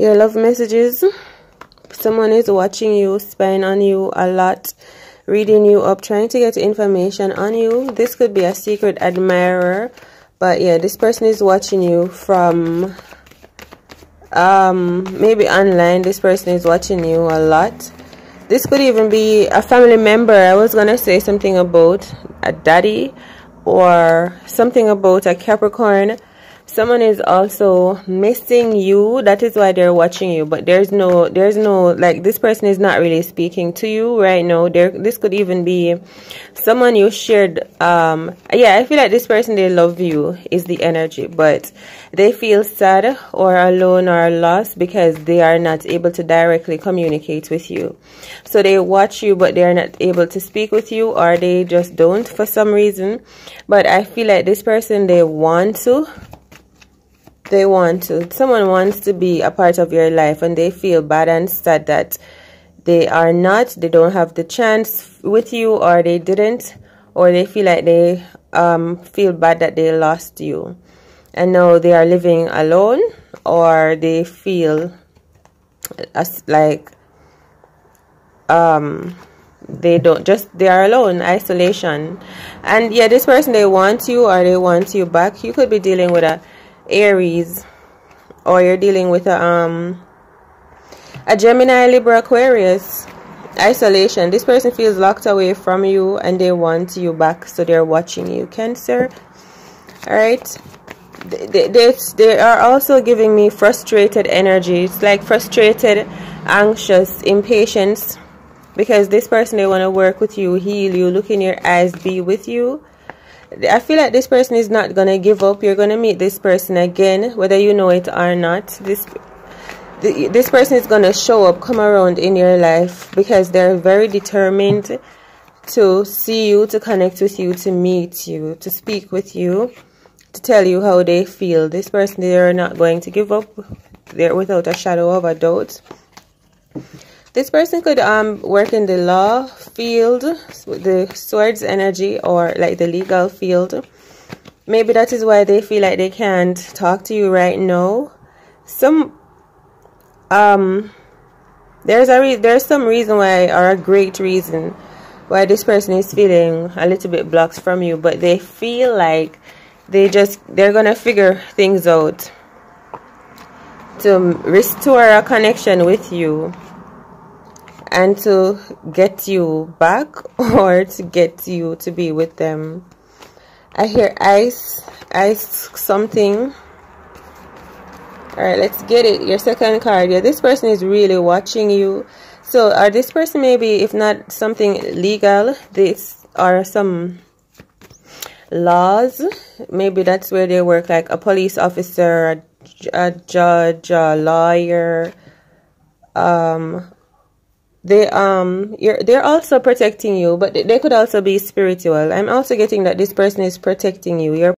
your love messages. Someone is watching you, spying on you a lot, reading you up, trying to get information on you. This could be a secret admirer, but yeah, this person is watching you from maybe online. This person is watching you a lot. This could even be a family member. I was gonna say something about a daddy or something about a Capricorn. Someone is also missing you. That is why they're watching you. But there's no, like, this person is not really speaking to you right now. This could even be someone you shared. Yeah, I feel like this person, they love you is the energy, but they feel sad or alone or lost because they are not able to directly communicate with you. So they watch you, but they are not able to speak with you, or they just don't for some reason. But I feel like this person, they want to. Someone wants to be a part of your life, and they feel bad and sad that they are not, they don't have the chance with you, or they didn't, or they feel like they feel bad that they lost you, and now they are living alone, or they feel like they don't, just they are alone, isolation. And yeah, this person, they want you, or they want you back. You could be dealing with a Aries, or you're dealing with a Gemini, Libra, Aquarius. Isolation. This person feels locked away from you, and they want you back, so they're watching you. Cancer. All right, they are also giving me frustrated energy. It's like frustrated, anxious, impatience, because this person, they want to work with you, heal you, look in your eyes, be with you. I feel like this person is not going to give up. You're going to meet this person again, whether you know it or not. This person is going to show up, come around in your life, because they're very determined to see you, to connect with you, to meet you, to speak with you, to tell you how they feel. This person, they're not going to give up. They're without a shadow of a doubt. This person could work in the law field, the swords energy, or like the legal field. Maybe that is why they feel like they can't talk to you right now. There's some reason why, or a great reason why this person is feeling a little bit blocked from you, but they feel like they're gonna figure things out to restore a connection with you, and to get you back, or to get you to be with them. I hear ice something. Alright, let's get it. Your second card. Yeah, this person is really watching you. So, or this person, maybe, if not something legal, this are some laws. Maybe that's where they work, like a police officer, a judge, a lawyer. They're also protecting you, but they could also be spiritual. I'm also getting that this person is protecting you. You're